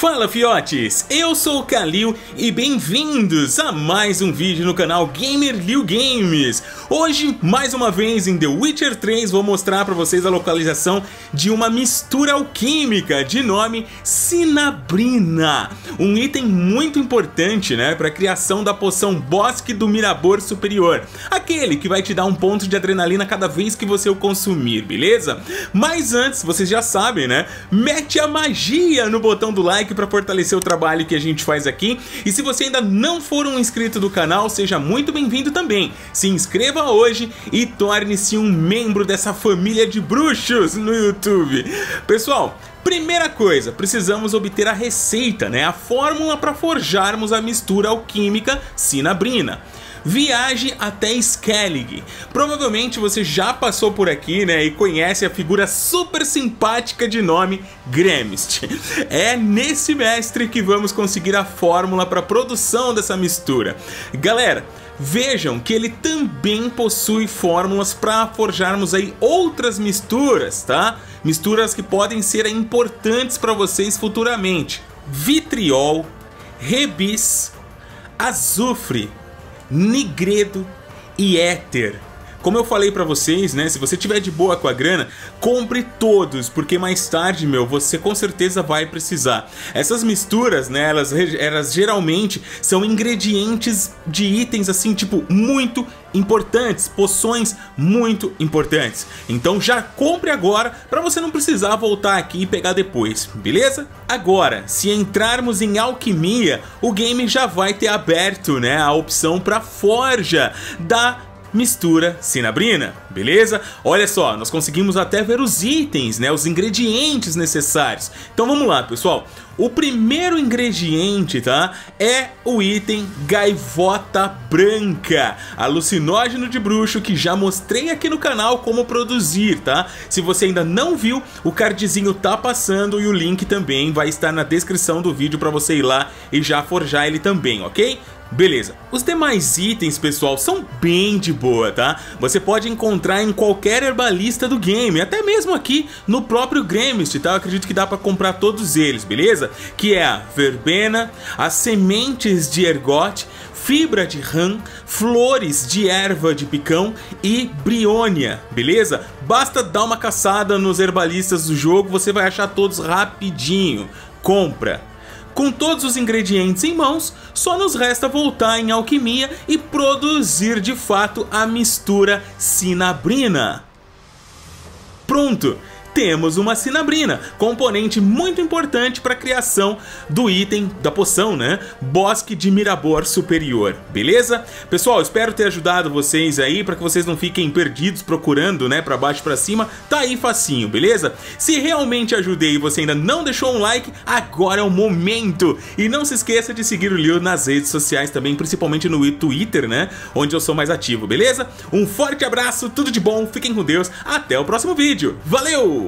Fala fiotes, eu sou o Kallil e bem-vindos a mais um vídeo no canal GamerLilGames. Hoje, mais uma vez em The Witcher 3, vou mostrar para vocês a localização de uma mistura alquímica de nome Cinabrina. Um item muito importante, né, para a criação da poção Bosque do Mirabor Superior. Aquele que vai te dar um ponto de adrenalina cada vez que você o consumir, beleza? Mas antes, vocês já sabem, né, mete a magia no botão do like para fortalecer o trabalho que a gente faz aqui. E se você ainda não for um inscrito do canal, seja muito bem-vindo também. Se inscreva hoje e torne-se um membro dessa família de bruxos no YouTube. Pessoal, primeira coisa, precisamos obter a receita, né? A fórmula para forjarmos a mistura alquímica Cinabrina. Viaje até Skellig. Provavelmente você já passou por aqui, né, e conhece a figura super simpática de nome Gremist. É nesse mestre que vamos conseguir a fórmula para a produção dessa mistura. Galera, vejam que ele também possui fórmulas para forjarmos aí outras misturas, tá? Misturas que podem ser importantes para vocês futuramente. Vitriol, rebis, azufre, nigredo e éter. Como eu falei pra vocês, né, se você tiver de boa com a grana, compre todos, porque mais tarde, meu, você com certeza vai precisar. Essas misturas, né, elas geralmente são ingredientes de itens, assim, tipo, muito importantes, poções muito importantes. Então já compre agora, pra você não precisar voltar aqui e pegar depois, beleza? Agora, se entrarmos em alquimia, o game já vai ter aberto, né, a opção pra forja da mistura Cinabrina, beleza? Olha só, nós conseguimos até ver os itens, né? Os ingredientes necessários. Então vamos lá, pessoal. O primeiro ingrediente, tá? É o item gaivota branca, alucinógeno de bruxo, que já mostrei aqui no canal como produzir, tá? Se você ainda não viu, o cardzinho tá passando e o link também vai estar na descrição do vídeo para você ir lá e já forjar ele também, ok? Beleza, os demais itens, pessoal, são bem de boa, tá? Você pode encontrar em qualquer herbalista do game, até mesmo aqui no próprio Gremist, tá? Eu acredito que dá pra comprar todos eles, beleza? Que é a verbena, as sementes de ergote, fibra de rã, flores de erva de picão e briônia, beleza? Basta dar uma caçada nos herbalistas do jogo, você vai achar todos rapidinho. Compra! Com todos os ingredientes em mãos, só nos resta voltar em alquimia e produzir de fato a mistura Cinabrina. Pronto! Temos uma Cinabrina, componente muito importante para a criação do item, da poção, né? Bosque de Mirabor Superior, beleza? Pessoal, espero ter ajudado vocês aí, para que vocês não fiquem perdidos procurando, né? Para baixo e para cima, tá aí facinho, beleza? Se realmente ajudei e você ainda não deixou um like, agora é o momento! E não se esqueça de seguir o Lil nas redes sociais também, principalmente no Twitter, né? Onde eu sou mais ativo, beleza? Um forte abraço, tudo de bom, fiquem com Deus, até o próximo vídeo, valeu!